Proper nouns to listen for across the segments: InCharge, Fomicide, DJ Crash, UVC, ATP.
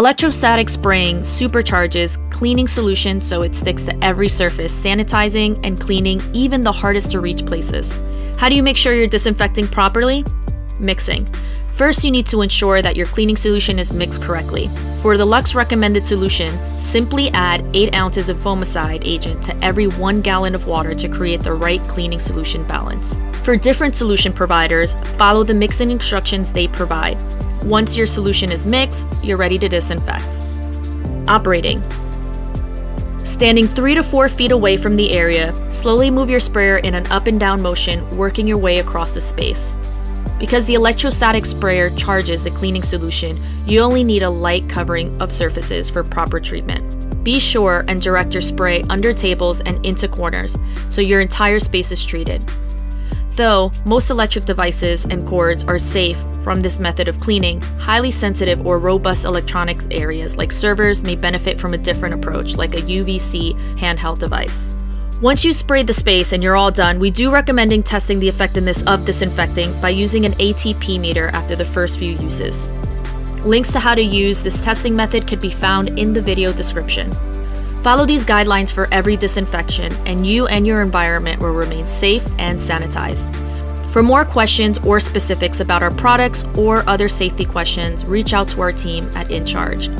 Electrostatic spraying supercharges cleaning solution so it sticks to every surface, sanitizing and cleaning even the hardest to reach places. How do you make sure you're disinfecting properly? Mixing. First, you need to ensure that your cleaning solution is mixed correctly. For the Lux recommended solution, simply add 8 ounces of Fomicide agent to every 1 gallon of water to create the right cleaning solution balance. For different solution providers, follow the mixing instructions they provide. Once your solution is mixed, you're ready to disinfect. Operating. Standing 3 to 4 feet away from the area, slowly move your sprayer in an up and down motion, working your way across the space. Because the electrostatic sprayer charges the cleaning solution, you only need a light covering of surfaces for proper treatment. Be sure and direct your spray under tables and into corners, so your entire space is treated. Though most electric devices and cords are safe from this method of cleaning, highly sensitive or robust electronics areas like servers may benefit from a different approach, like a UVC handheld device. Once you sprayed the space and you're all done, we do recommend testing the effectiveness of disinfecting by using an ATP meter after the first few uses. Links to how to use this testing method can be found in the video description. Follow these guidelines for every disinfection, and you and your environment will remain safe and sanitized. For more questions or specifics about our products or other safety questions, reach out to our team at InCharge.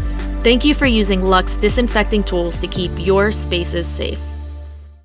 Thank you for using Lux disinfecting tools to keep your spaces safe.